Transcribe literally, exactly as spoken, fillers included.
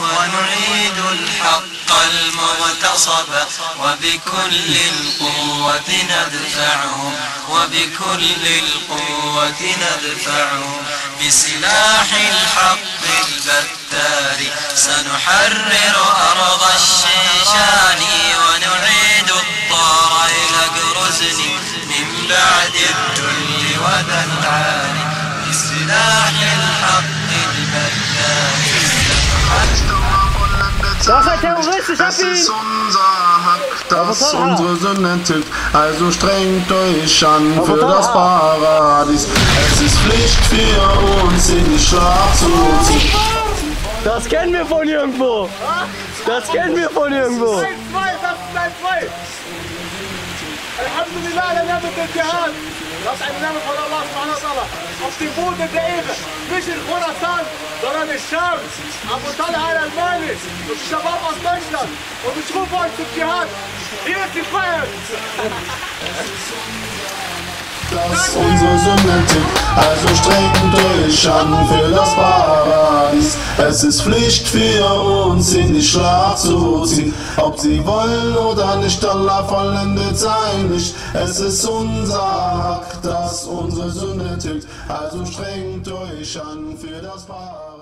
ونعيد الحق المغتصب وبكل القوة ندفعهم وبكل القوة ندفعهم بسلاح الحق البتار سنحرر أرض الشيشان ونعيد الطار إلى جرزن من بعد الذل والذعان بسلاح الحق البتار. Es ist unser Hack, dass unsere Sünde tilgt, also strengt euch an für das Paradies. Es ist Pflicht für uns, in die Schlacht zu ziehen. Das kennen wir von irgendwo. Das kennen wir von irgendwo. Das ist eins zwei, das ist eins zwei. Alhamdulillah, der Name des Jihad. Das ist ein Name von Allah subhanahu wa ta'ala. Auf dem Boden der Ehre. Nicht in Khorasan, sondern in Scham. Abu Talha al-Almani und die Shabab aus Deutschland. Und ich rufe euch zum Jihad. Hier ist die Freiheit. Das ist unsere Sündentik, also strecken durch an für das Paradies. Es ist Pflicht für uns, in die Schlacht zu ziehen. Ob sie wollen oder nicht, Allah vollendet sein Licht. Es ist unser Hack, dass unsere Sündentik, also strecken durch an für das Paradies.